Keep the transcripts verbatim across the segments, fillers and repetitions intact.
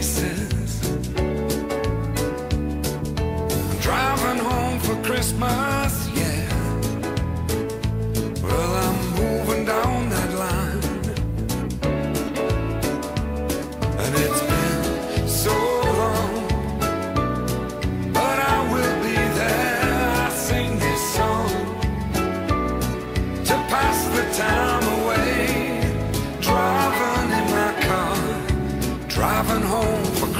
faces. I'm driving home for Christmas, yeah. Well, I'm moving down that line, and it's been so long, but I will be there. I sing this song to pass the time away, driving in my car, driving home for Christmas.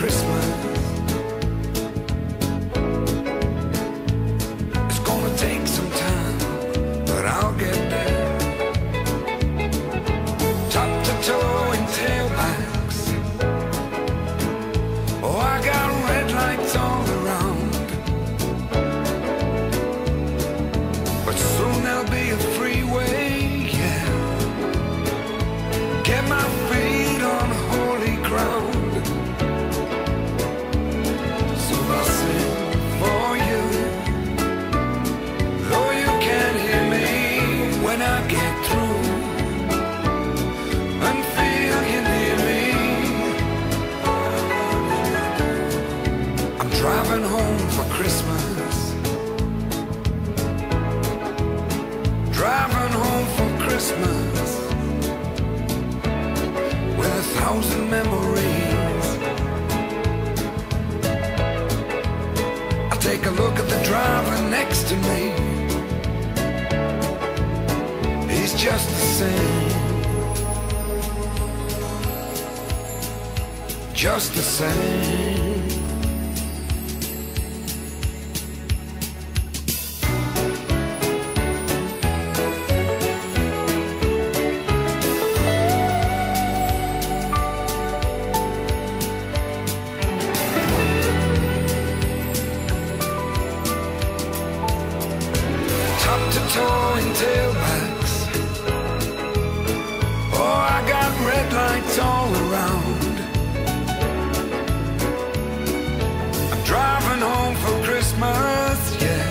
Driving home for Christmas, driving home for Christmas, with a thousand memories. I take a look at the driver next to me, he's just the same, just the same. Top to toe in tailbacks, oh, I got red lights all around. I'm driving home for Christmas, yeah.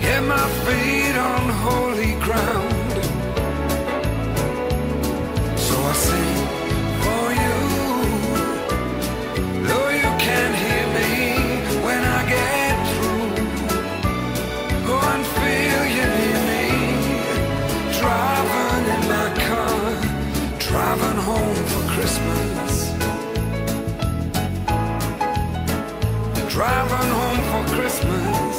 Get my feet on holy ground. So I sing for you, though you can't hear me when I get. Driving home for Christmas, driving home for Christmas,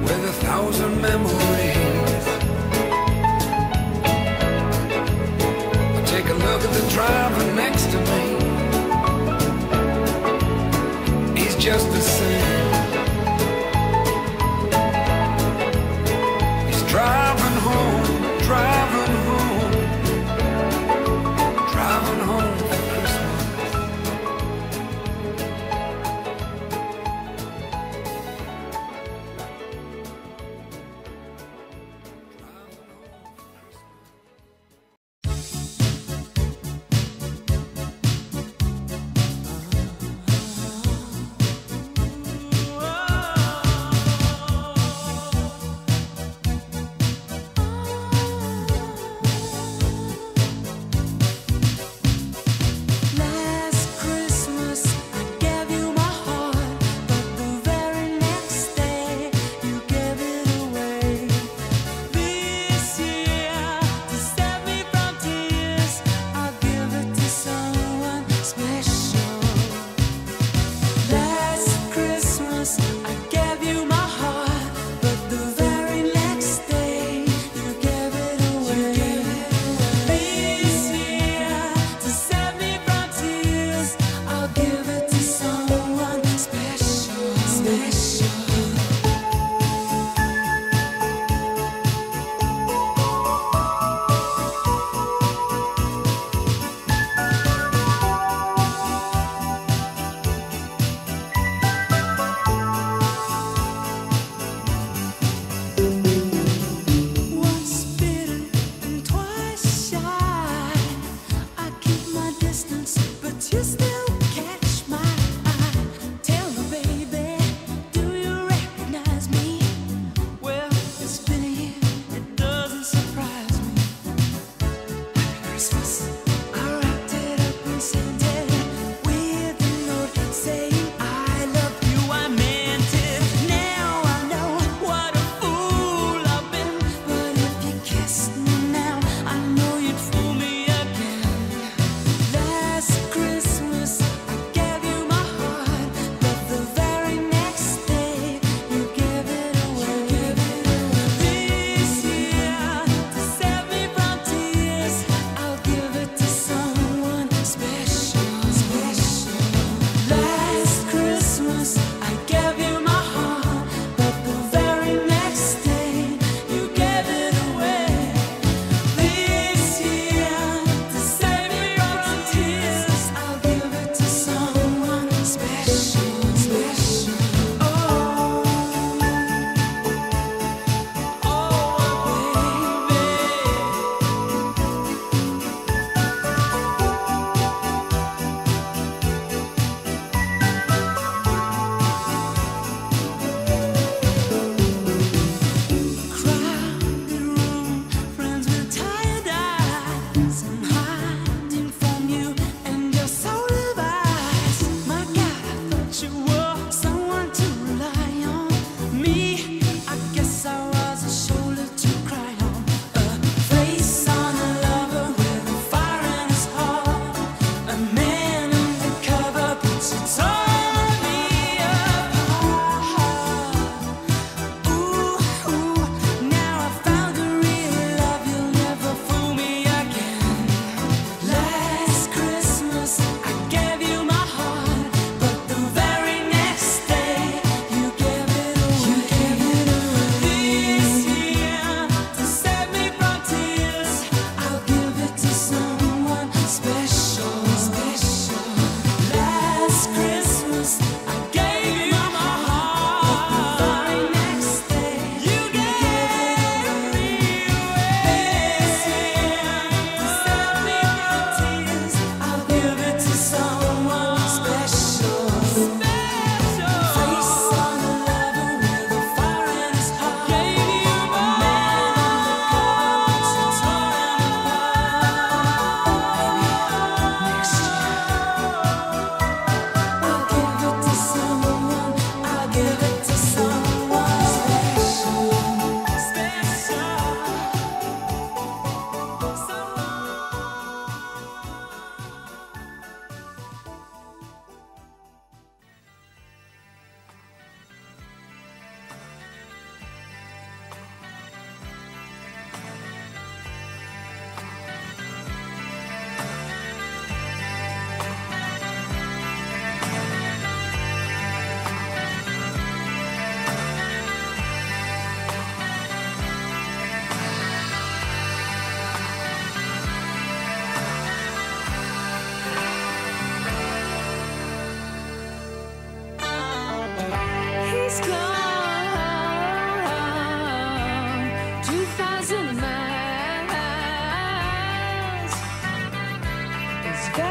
with a thousand memories. I take a look at the driver next to me, he's just the same. He's driving home, driving home.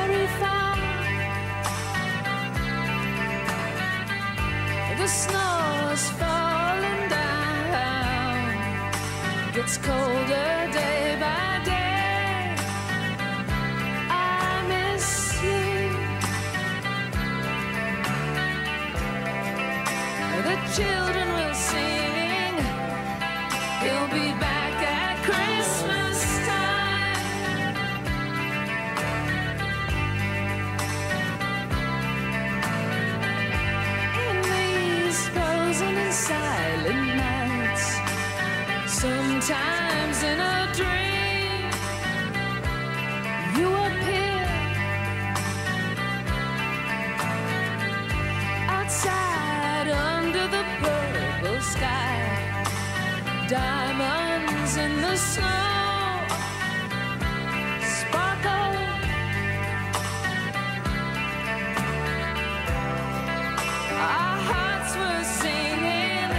very far. The snow is falling down. It gets colder day by day. I miss you. The children will sing. You'll be back at Christmas time. In these frozen and silent nights, sometimes in a dream, you appear outside under the purple sky. Diamonds in the snow sparkle. Our hearts were singing.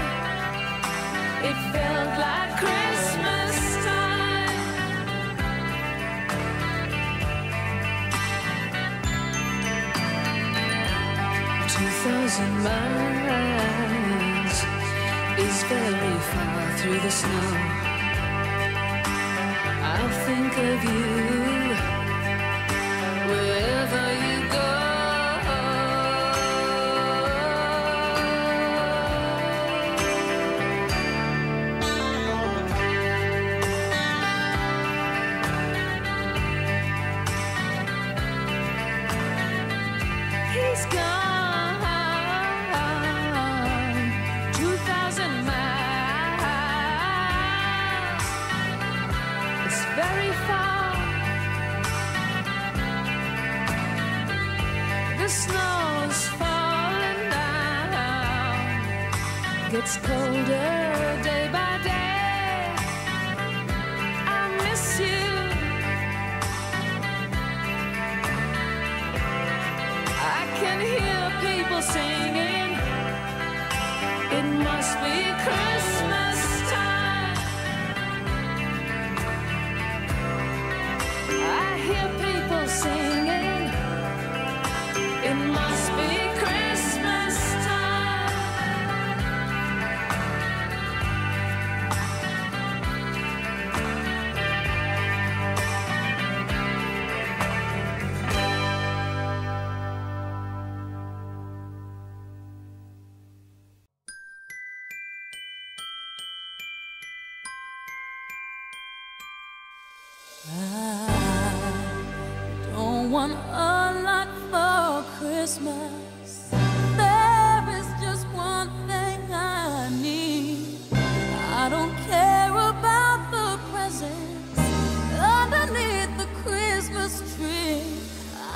It felt like Christmas time. Two thousand miles is very far. Through the snow, I'll think of you wherever you go. He's gone two thousand miles. Very far. The snow's falling down. Gets colder day by day. I miss you. I can hear people singing. It must be Christmas time. I hear people singing. It must be Christmas time. One a lot for Christmas. There is just one thing I need. I don't care about the presents underneath the Christmas tree.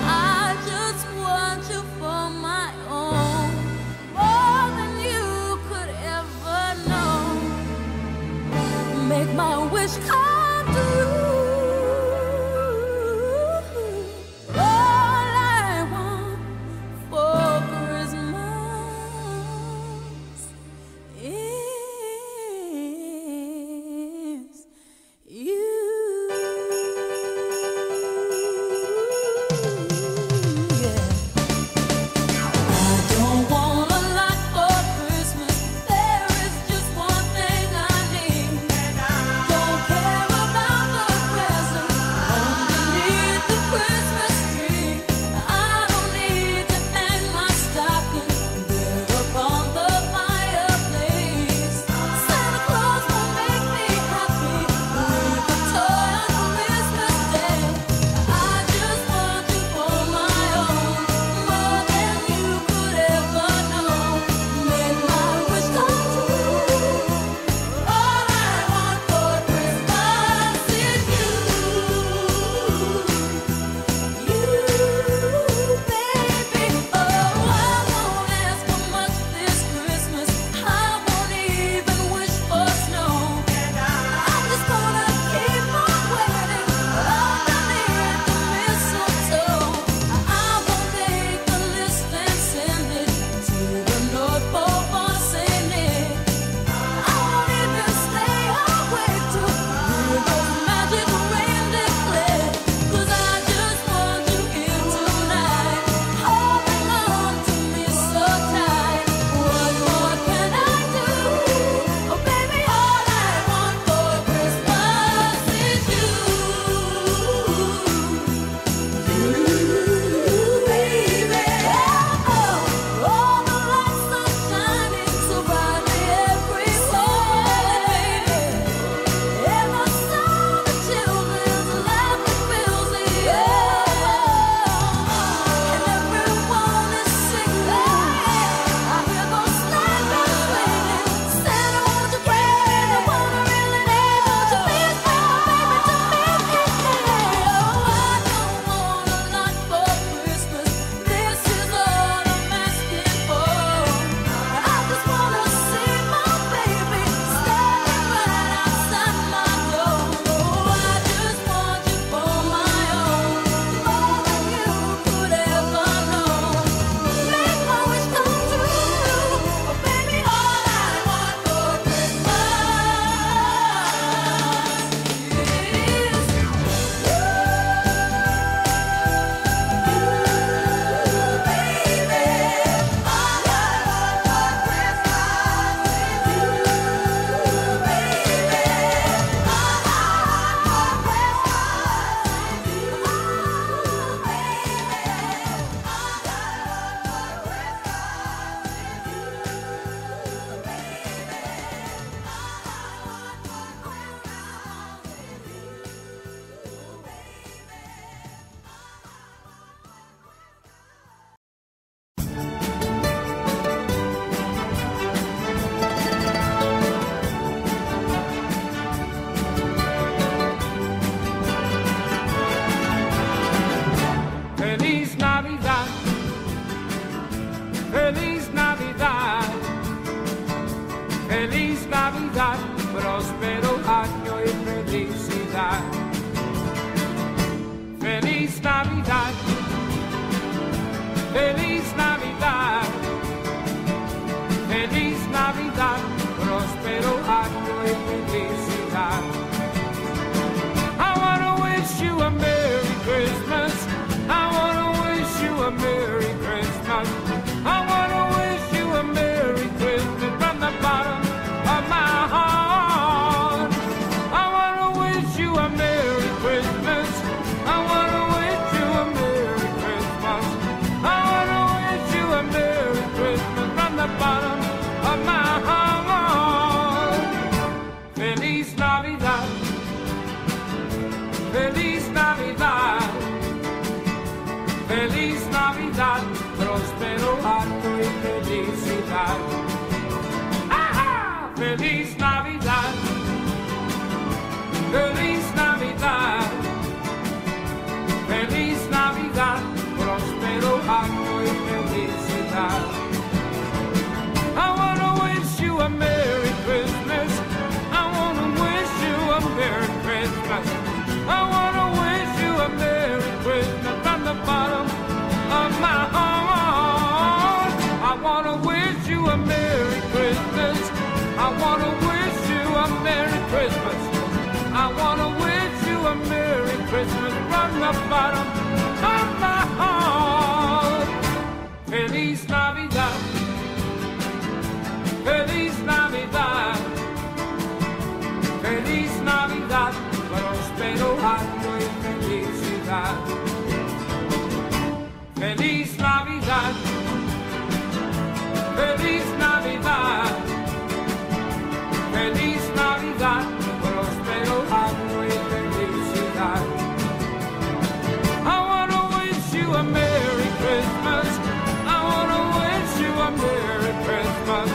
I just want you for my own, more than you could ever know. Make my wish come true. All I want for Feliz Navidad, próspero acto y felicidad. ¡Ajá! ¡Feliz Navidad! ¡Feliz Navidad! ¡Feliz Navidad! Próspero acto y felicidad. I wanna wish you a Merry Christmas. I wanna wish you a Merry Christmas. I wanna wish you a Merry Christmas from the bottom of my heart. I wanna wish you a Merry Christmas. I wanna wish you a Merry Christmas. I wanna wish you a Merry Christmas from the bottom of my heart. Feliz Navidad. Feliz Navidad, Feliz Navidad, próspero año y felicidad. Feliz Navidad, Feliz Navidad, Feliz Navidad, próspero año y felicidad. I wanna wish you a Merry Christmas. I wanna wish you a Merry Christmas.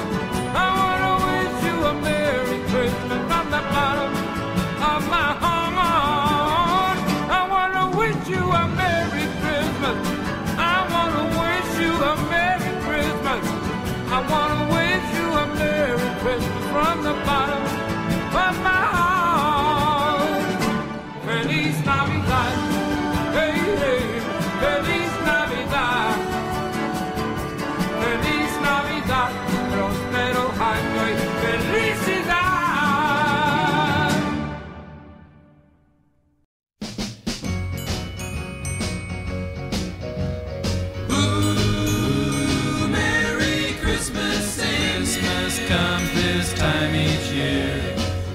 I wanna wish you a Merry Christmas from the bottom of my heart. Feliz Navidad, hey, hey, Feliz Navidad, Feliz Navidad, prospero año y felicidad. Ooh, Merry Christmas, Christmas comes this time each year.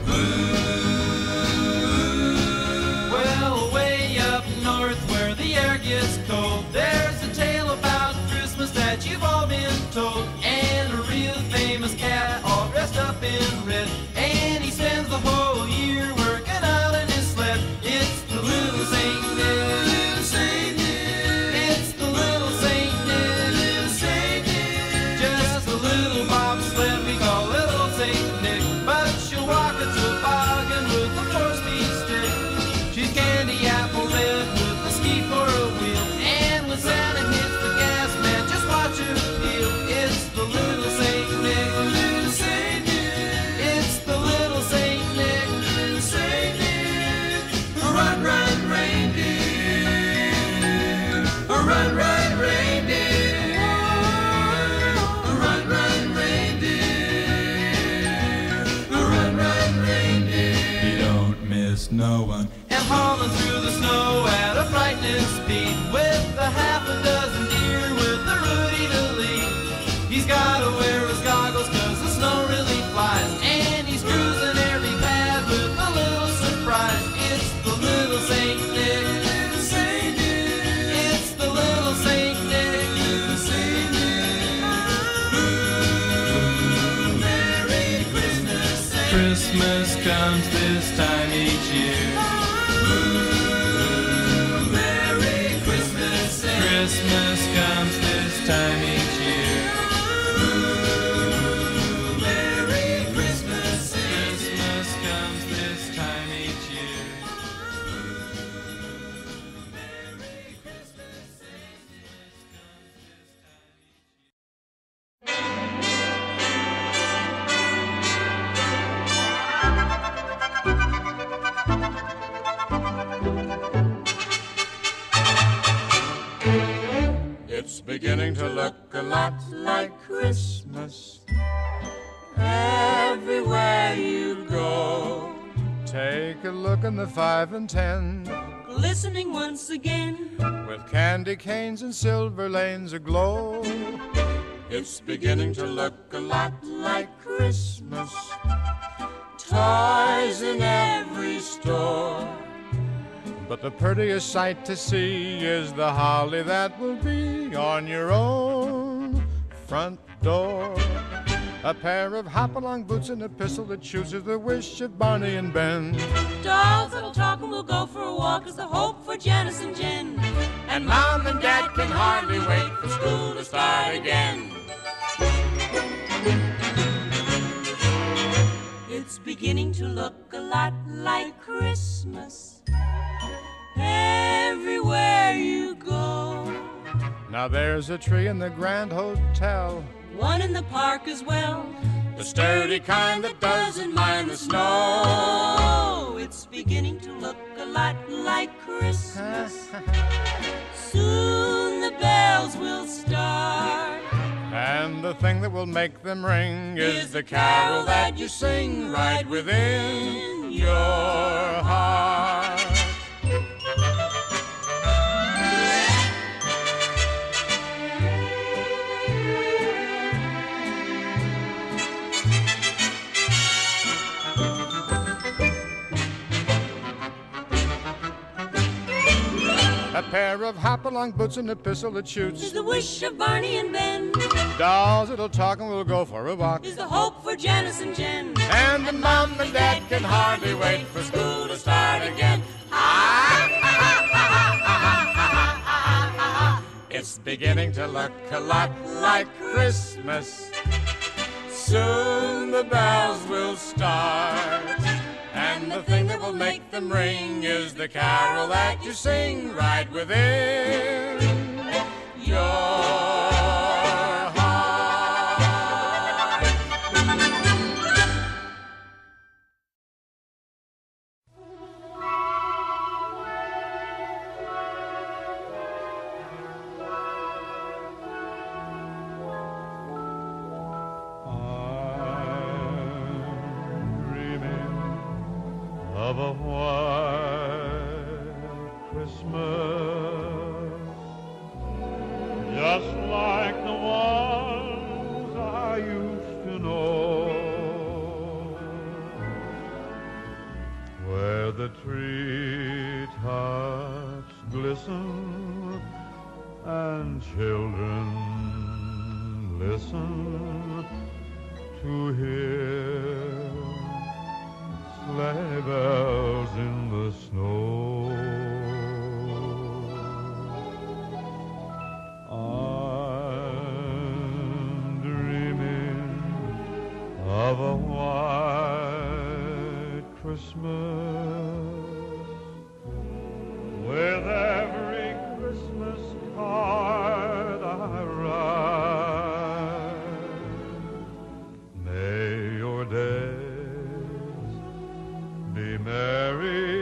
Ooh. Well, way up north where the air gets cold, there's a tale about Christmas that you've all been told. And a real famous cat all dressed up in red, and he spends the whole year working out in his sled. It's the little Saint Nick. No one. And hauling through the snow at a frightening speed, with a half a dozen deer with a Rudy to lead. He's gotta wear his goggles cause the snow really flies, and he's cruising every path with a little surprise. It's the little Saint Nick. It's the little Saint Nick. Ooh, Merry Christmas, Saint Christmas comes this time each year. Ooh, Merry Christmas, Saint Christmas comes this time each year. Ooh, Merry Christmas, Saint Christmas comes this time each year. Ooh, Merry Christmas, Saint Christmas comes this time each year. It's beginning to look a lot like Christmas everywhere you go. Take a look in the five and ten, glistening once again, with candy canes and silver lanes aglow. It's beginning to look a lot like Christmas, toys in every store. But the prettiest sight to see is the holly that will be on your own front door. A pair of hop-along boots and a pistol that shoots is the wish of Barney and Ben. Dolls that'll talk and we'll go for a walk is the hope for Janice and Jen. And Mom and Dad can hardly wait for school to start again. It's beginning to look a lot like Christmas everywhere you go. Now there's a tree in the Grand Hotel, one in the park as well, the sturdy kind that doesn't mind the snow. It's beginning to look a lot like Christmas. Soon the bells will start, and the thing that will make them ring is, is the carol that you sing right within your heart. A pair of hop-along boots and a pistol that shoots is the wish of Barney and Ben. Dolls that'll talk and we'll go for a walk is the hope for Janice and Jen. And the Mom and Dad can hardly wait for school to start again. It's beginning to look a lot like Christmas. Soon the bells will start, and the thing that will make them ring is the carol that you sing right within your heart. I'm dreaming of a white Christmas, just like the ones I used to know, where the treetops glisten and children listen to hear sleigh bells in the snow. I'm dreaming of a white Christmas, with every Christmas card I write. May your day be merry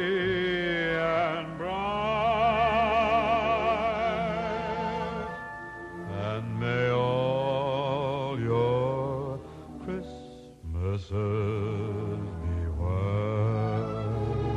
and bright, and may all your Christmases be white.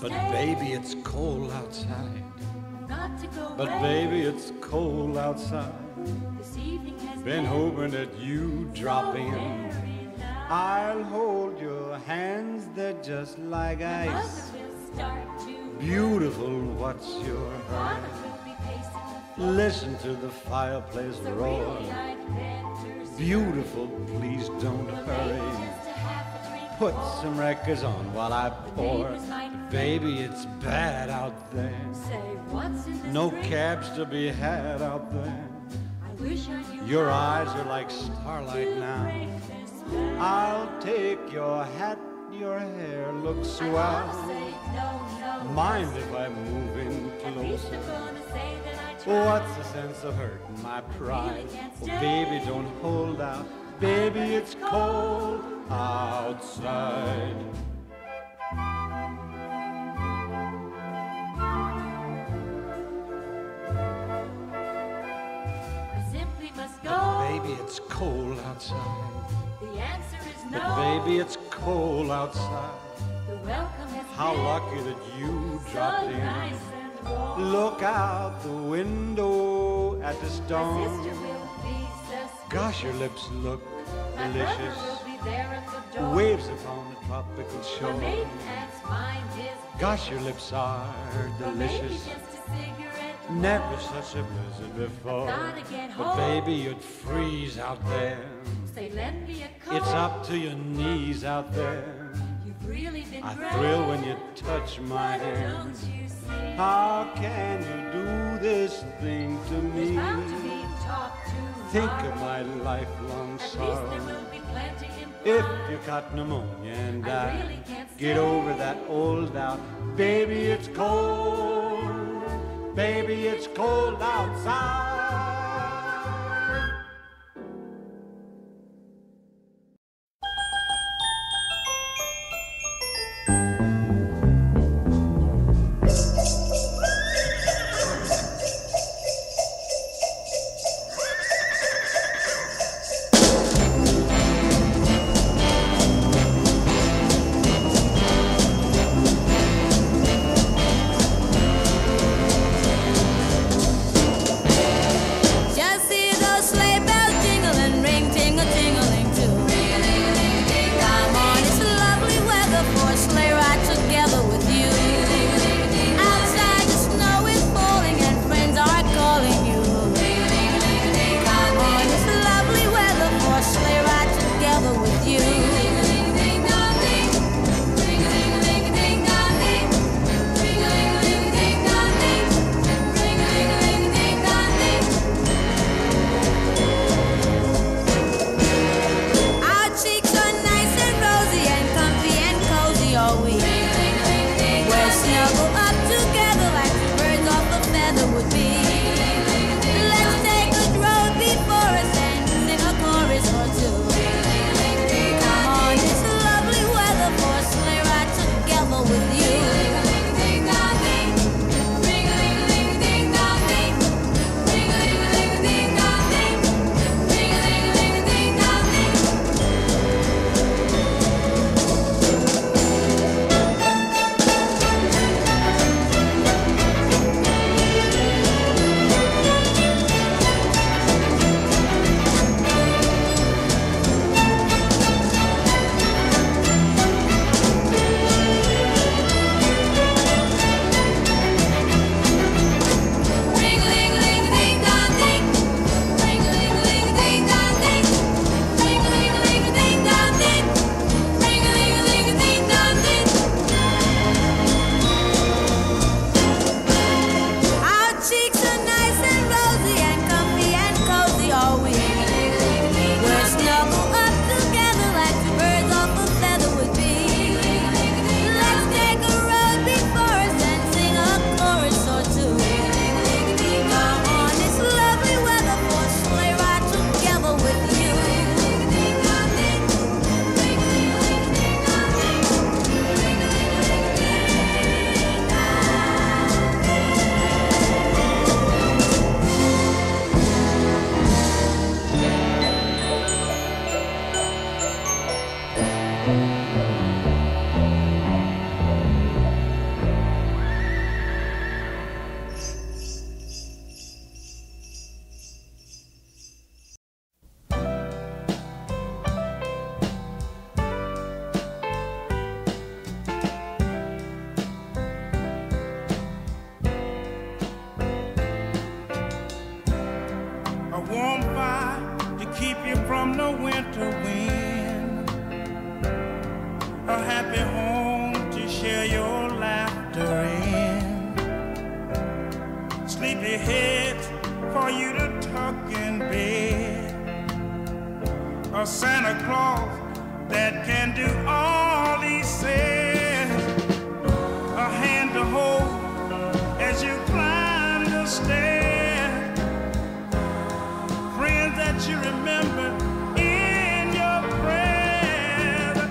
But baby, it's cold outside. But baby, it's cold outside. Been hoping that you drop in. I'll hold your hands, they're just like ice. Beautiful, what's your hurry? Listen to the fireplace roar. Beautiful, please don't hurry. Put some records on while I pour. Baby, it's bad out there. No cabs to be had out there. Your eyes are like starlight now. I'll take your hat, your hair looks swell. Mind if I move in closer? What's the sense of hurting my pride? Oh, baby, don't hold out. Baby, it's cold outside. I simply must go. But baby, it's cold outside. The answer is no. But baby, it's cold outside. The welcome has been. How lucky that you dropped in. Nice and warm. Look out the window at the storm. Gosh, your lips look delicious. Waves upon the tropical shore. Gosh, your lips are delicious. Never such a blizzard before. But baby, you'd freeze out there. It's up to your knees out there. I thrill when you touch my hand. How can you do this thing to me? Think of my lifelong sorrow. If you caught pneumonia and die, get over that old doubt. Baby, it's cold. Baby, it's cold outside. from the winter wind, a happy home to share your laughter in, sleepy heads for you to tuck in bed, a Santa Claus that can do all he says, a hand to hold as you climb the stairs, that you remember in your prayers.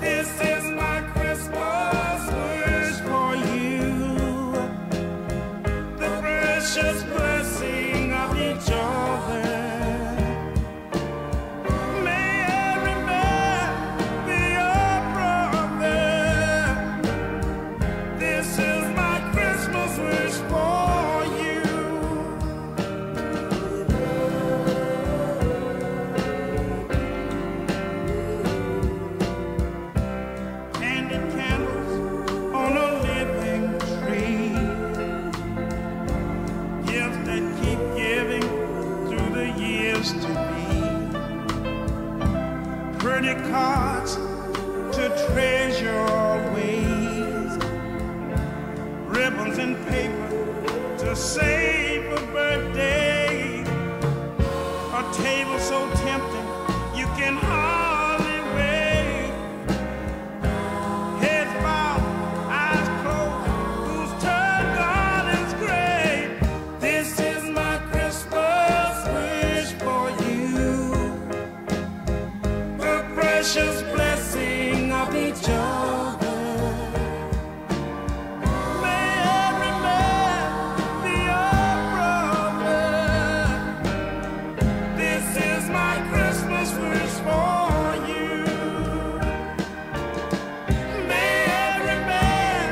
This is my Christmas wish for you, the precious blessing of each other. Merry, merry, be your brother. This is my Christmas wish for you. To be pretty cards to treasure always, ribbons and paper to save a birthday, a table so tempting you can hardly wait, heads bowed, eyes closed, whose turn God is great. This is my Christmas precious blessing of each other. Merry, merry, be your brother. This is my Christmas wish for you. Merry, merry,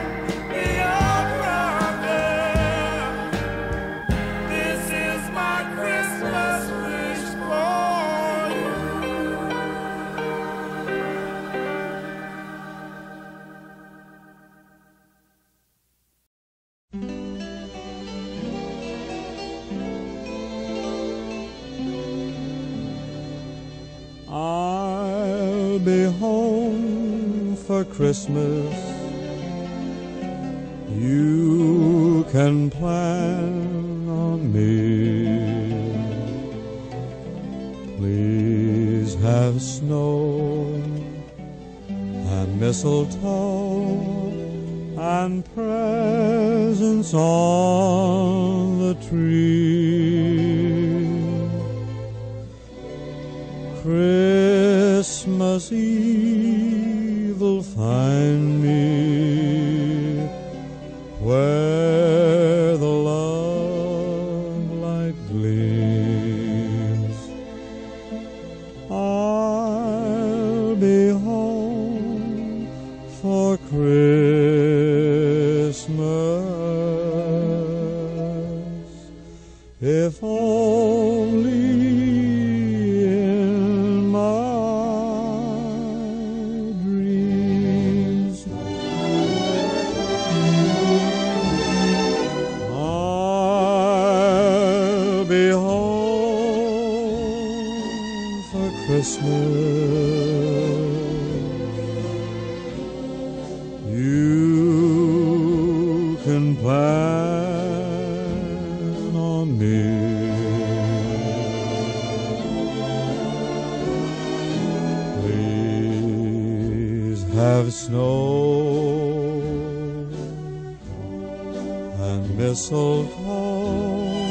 be your brother. This is my Christmas wish for you. I'll be home for Christmas. You can plan on me. Please have snow and mistletoe and presents on the tree. Christmas Eve will find me where the love light gleams. I'll be home for Christmas, if only Christmas. You can plan on me. Please have snow and mistletoe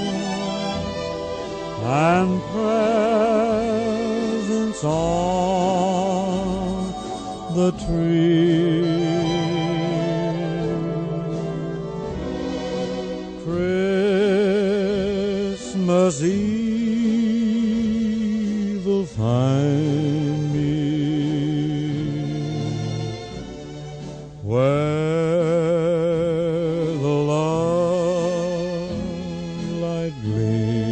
and prayer on the tree. Christmas Eve will find me where the love light gleams.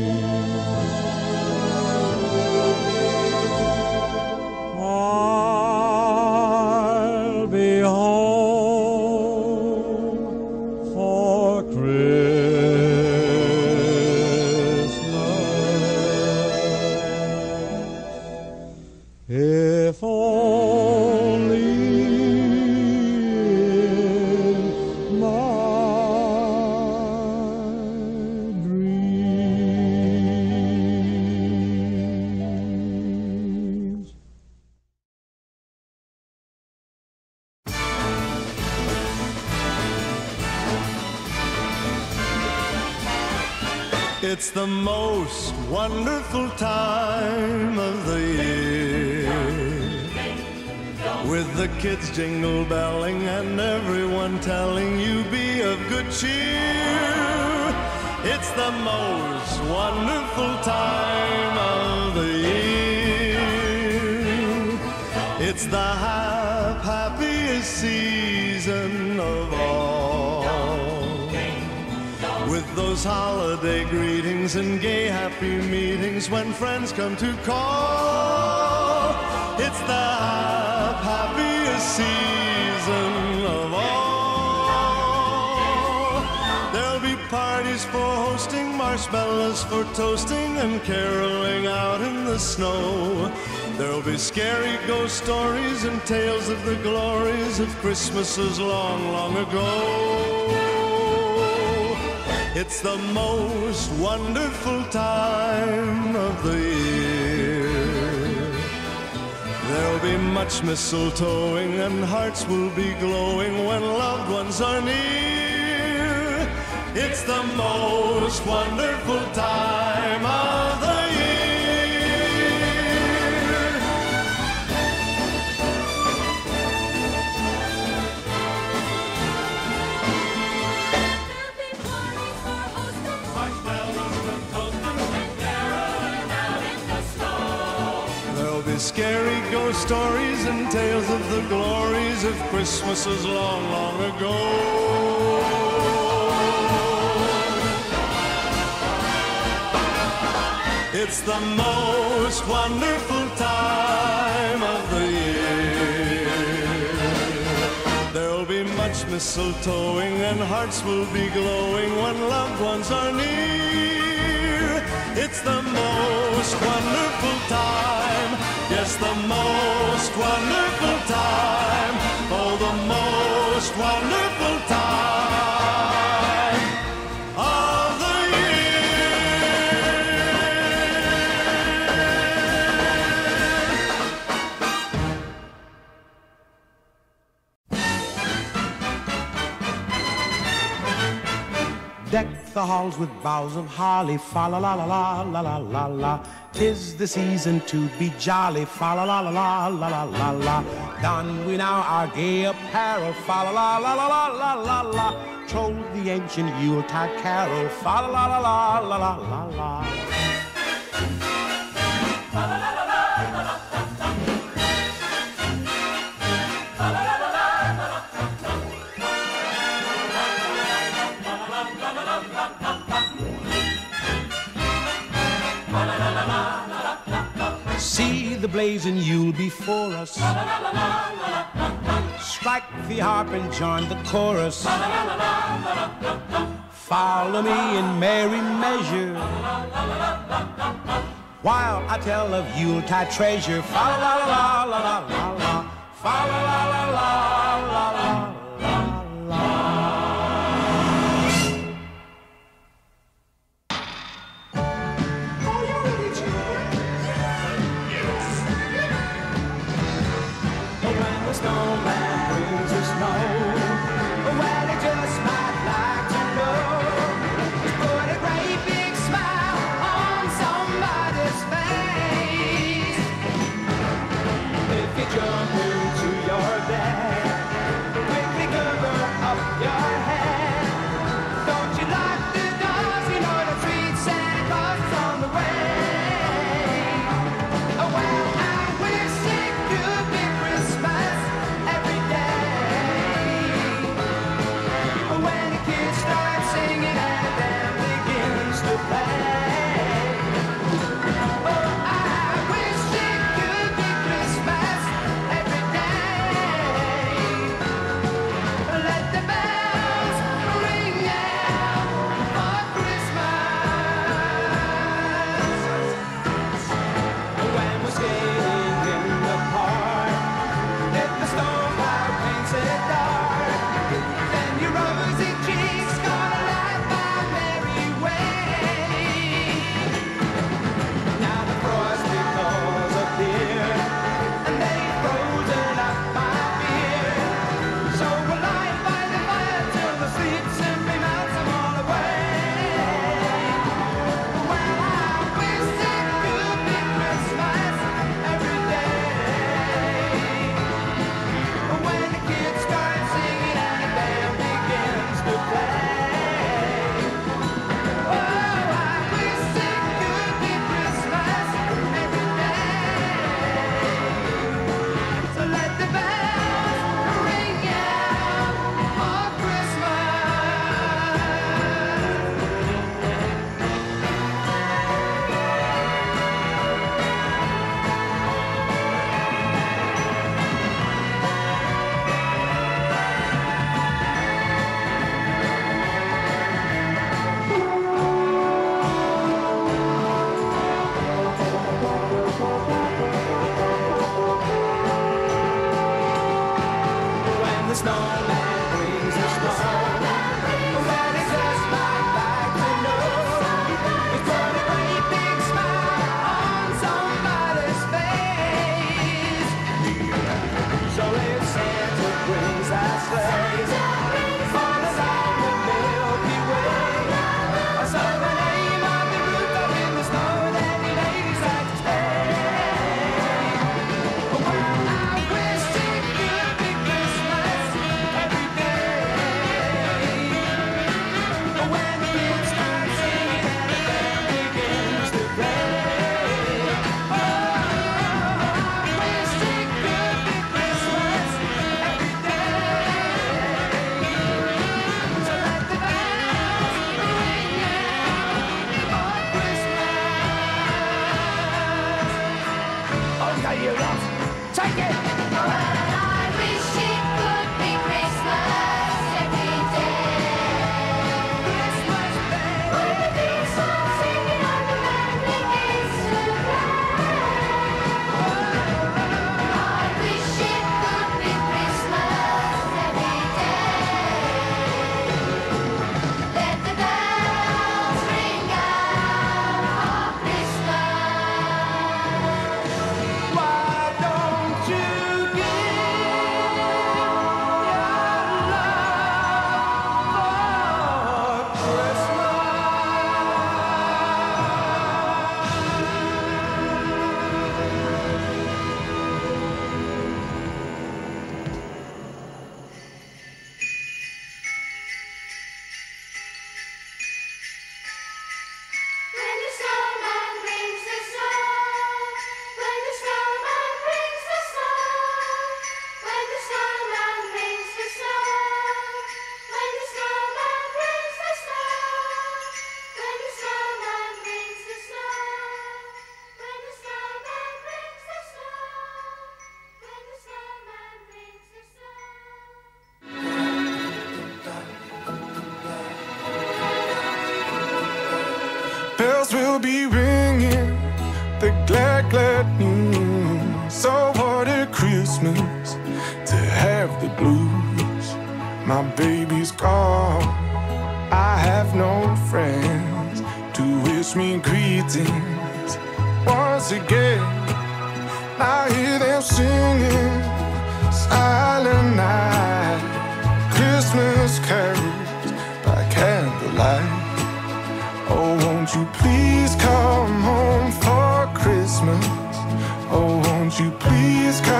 For Christmas. If only in my dreams. It's the most wonderful time of the year, with the kids jingle belling and everyone telling you be of good cheer. It's the most wonderful time of the year. It's the hap happiest season of all, with those holiday greetings and gay happy meetings when friends come to call. It's the happiest season of all. There'll be parties for hosting, marshmallows for toasting, and caroling out in the snow. There'll be scary ghost stories and tales of the glories of Christmases long, long ago. It's the most wonderful time of the year. There'll be much mistletoeing and hearts will be glowing when loved ones are near. It's the most wonderful time of the year. Scary ghost stories and tales of the glories of Christmases long, long ago. It's the most wonderful time of the year. There'll be much mistletoeing and hearts will be glowing when loved ones are near. It's the most wonderful time. Yes, the most wonderful time, oh, the most wonderful time of the year. Deck the halls with boughs of holly, fa la la la la la la la la. Tis the season to be jolly, fa-la-la-la-la-la-la-la. Don we now our gay apparel, fa-la-la-la-la-la-la-la. Troll the ancient Yuletide carol, fa-la-la-la-la-la-la-la. See the blazing Yule before us. Strike the harp and join the chorus. Follow me in merry measure while I tell of Yuletide treasure. Fa la la la la la la. Fa la la la la la la la. the snowman brings us home. Well, it just might like to know it's going to bring a big smile on somebody's face. So if Santa brings our sleigh on along the Milky Way, I saw the name on the roof up in the snow that the ladies like to play. Well, I wish it could be Christmas every day, when the kids start singing and the band begins to play. Oh, I wish it could be Christmas every day, so let the bells ring on Christmas. Oh, yeah, you rock. Take it. I wish it could be Christmas every day. Christmas day. When the big song singing on the land begins to play. I wish it could be Christmas every day. Let the bells ring out for Christmas. Why don't you give your love for Christmas? When the snowman brings the snow, when the snowman brings the snow, when the snowman brings the snow, when the snowman brings the snow, when the snowman brings the snow, when the snowman brings the snow, when the snowman brings the snow. Bells will be ringing, the glad, glad news. So what a Christmas to have the blues. My baby's gone, I have no friends to wish me greetings once again. I hear them singing, Silent Night, Christmas carols by candlelight. Oh, won't you please come home for Christmas? Oh, won't you please come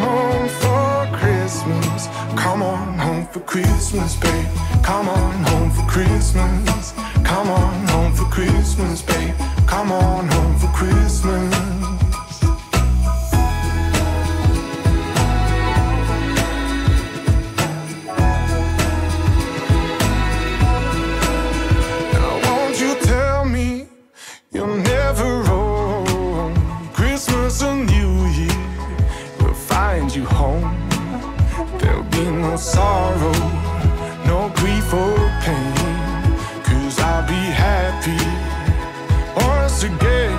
home for Christmas? Come on home for Christmas, babe. Come on home for Christmas. Come on home for Christmas, babe. Come on home for Christmas. Now won't you tell me you're never wrong? Christmas and New Year will find you home. There'll be no sorrow, no grief or pain, cause I'll be happy once again.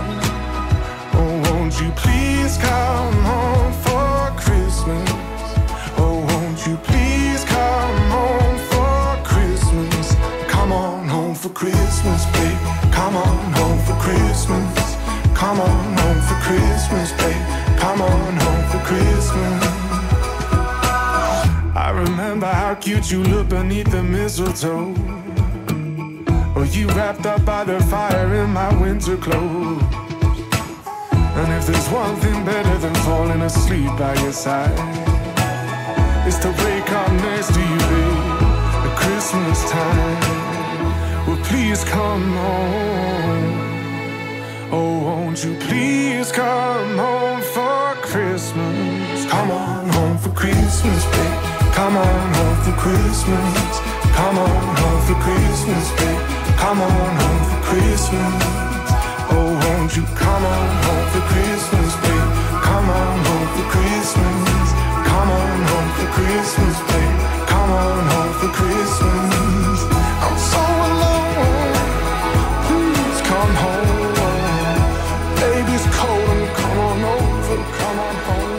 Oh, won't you please come home for Christmas? Oh, won't you please come home for Christmas? Come on home for Christmas, babe. Come on home for Christmas. Come on home for Christmas, babe. Come on home for Christmas. I remember how cute you looked beneath the mistletoe. Or you wrapped up by the fire in my winter clothes. And if there's one thing better than falling asleep by your side, it's to wake up next to you, babe, at Christmas time. Well, please come home. Oh, won't you please come home for Christmas? Come on home for Christmas, babe. Come on home for Christmas. Come on home for Christmas, babe. Come on home for Christmas. Oh, won't you come on home for Christmas, babe? Come on home for Christmas. Come on home for Christmas, babe. Come on home for Christmas. I'm so alone. Please come home. Baby's cold and come on over. Come on home.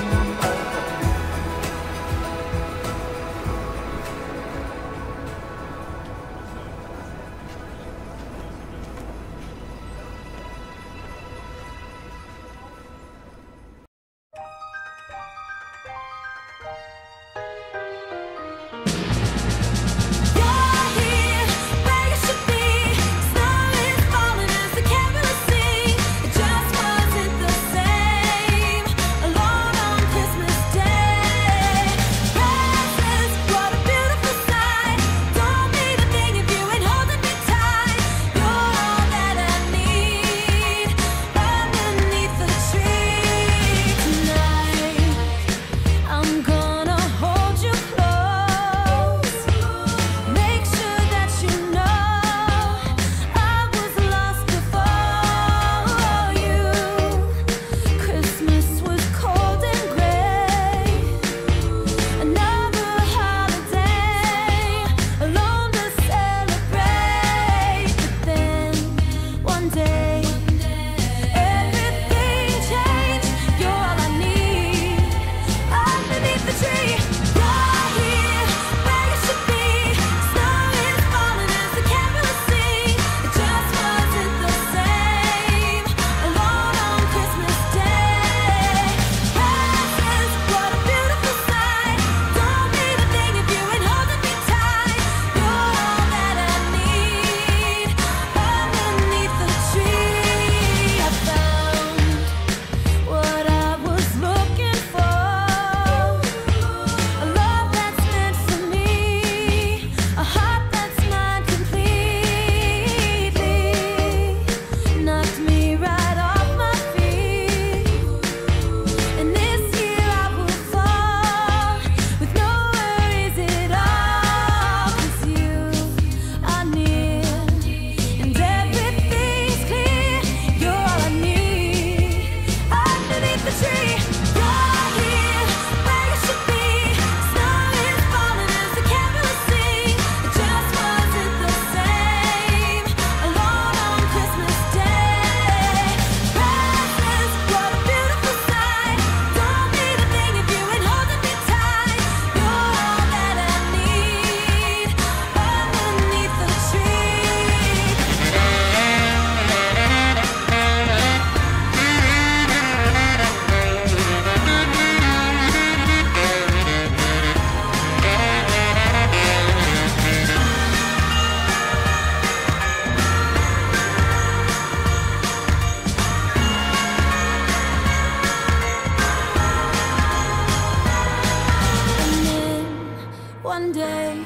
one day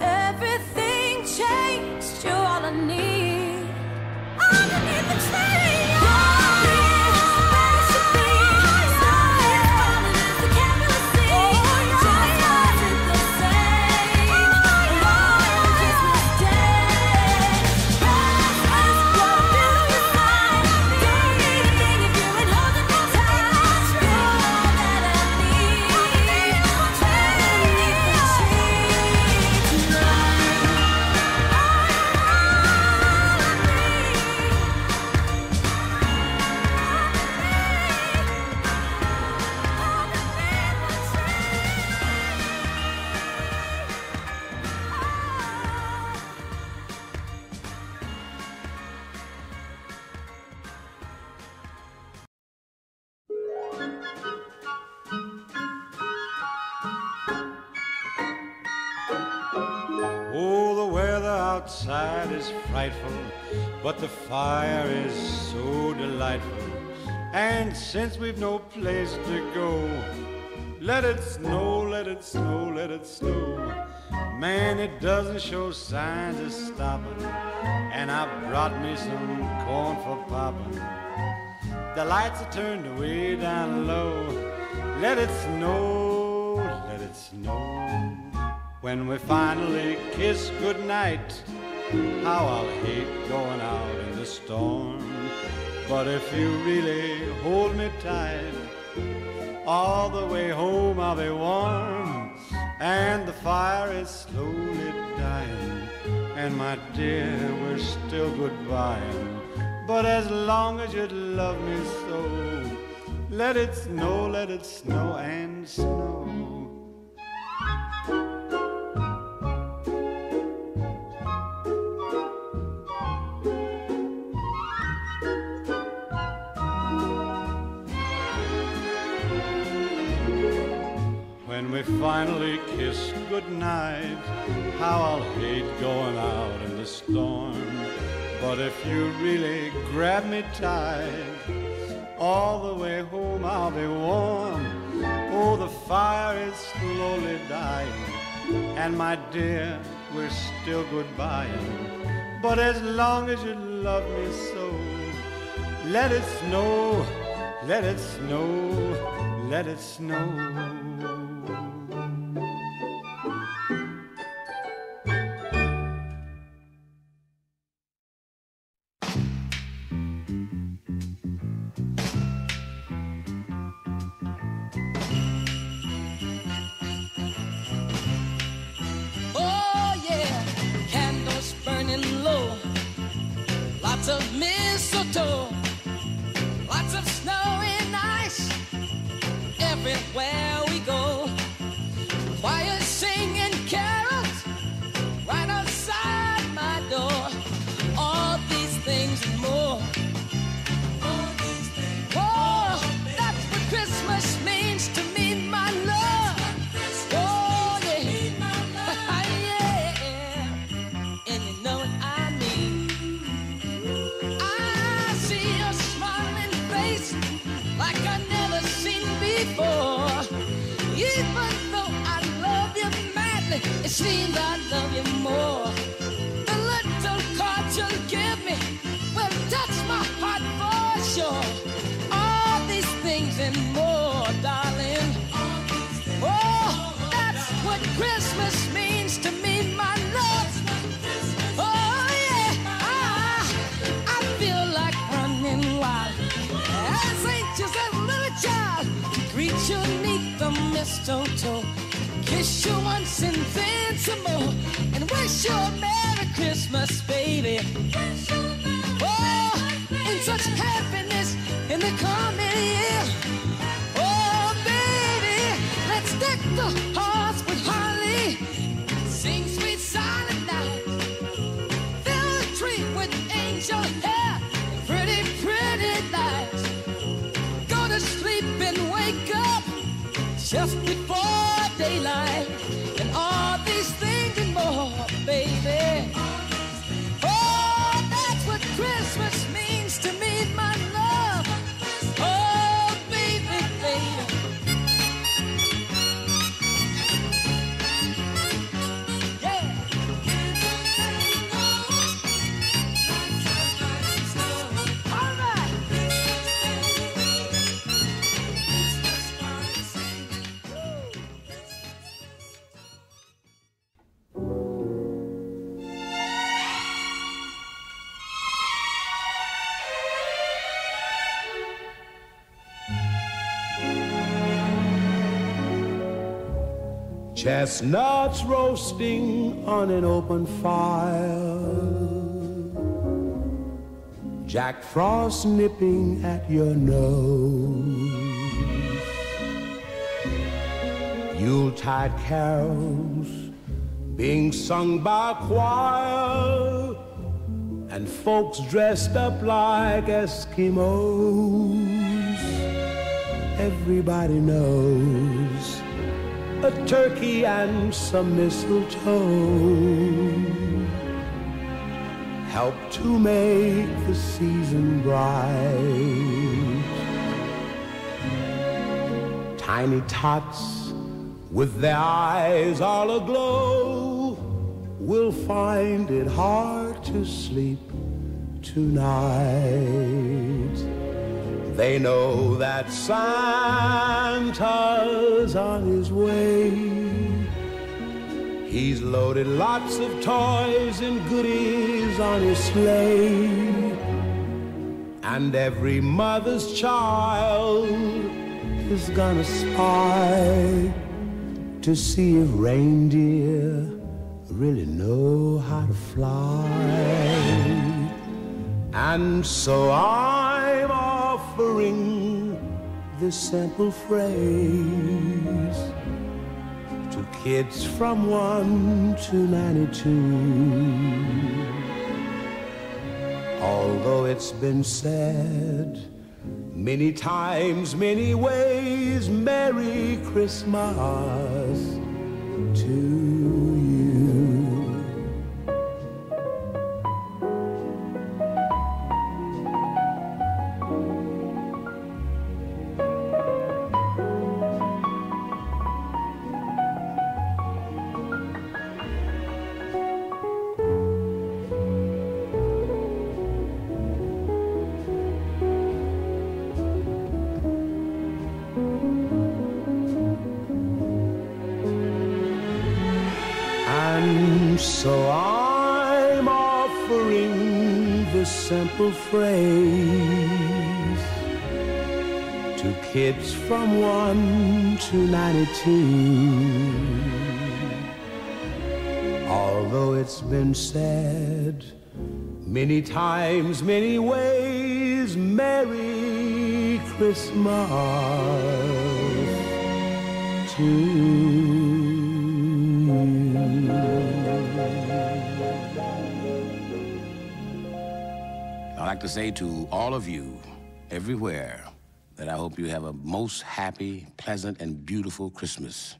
everything changed. You're all I need. Underneath the tree. Outside is frightful, but the fire is so delightful. And since we've no place to go, let it snow, let it snow, let it snow. Man, it doesn't show signs of stopping, and I brought me some corn for popping. The lights are turned way down low. Let it snow, let it snow. When we finally kiss goodnight, how I'll hate going out in the storm. But if you really hold me tight, all the way home I'll be warm. And the fire is slowly dying, and my dear, we're still goodbying. But as long as you'd love me so, let it snow, let it snow and snow. When we finally kiss goodnight, how I'll hate going out in the storm. But if you really grab me tight, all the way home I'll be warm. Oh, the fire is slowly dying, and my dear, we're still goodbying. But as long as you love me so, let it snow, let it snow, let it snow. Lots of mistletoe, lots of snow and ice, everywhere we go. Choirs singing carols right outside my door. All these things and more. All these things. Oh, that's what Christmas means to me, my love. Oh yeah, yeah. And you know what I. Like I never seen before. Even though I love you madly, it seems I love you more. The little cards you'll give me will touch my heart for sure. All these things and more, darling. Oh, that's what Christmas means to me, my love. Oh yeah, I, I feel like running wild. As anxious as a little child, greet you neath the mistletoe, kiss you once and then some more, and wish you a Merry Christmas, baby. Oh, and such happiness in the coming year. Oh, baby, let's deck the halls with holly, sing sweet silent night, fill the tree with angel hair, pretty, pretty lights. Sleep and wake up just before daylight, and all these things and more, baby. Oh, that's what Christmas means to me, my love. Oh, baby, baby. chestnuts roasting on an open fire, Jack Frost nipping at your nose, Yuletide carols being sung by a choir, and folks dressed up like Eskimos. Everybody knows a turkey and some mistletoe help to make the season bright. Tiny tots with their eyes all aglow will find it hard to sleep tonight. They know that Santa's on his way. He's loaded lots of toys and goodies on his sleigh, and every mother's child is gonna spy to see if reindeer really know how to fly. And so I'm offering this simple phrase to kids from one to ninety-two. Although it's been said many times, many ways, Merry Christmas to you. So I'm offering this simple phrase to kids from one to ninety-two. Although it's been said many times, many ways, Merry Christmas to you. I'd like to say to all of you, everywhere, that I hope you have a most happy, pleasant, and beautiful Christmas.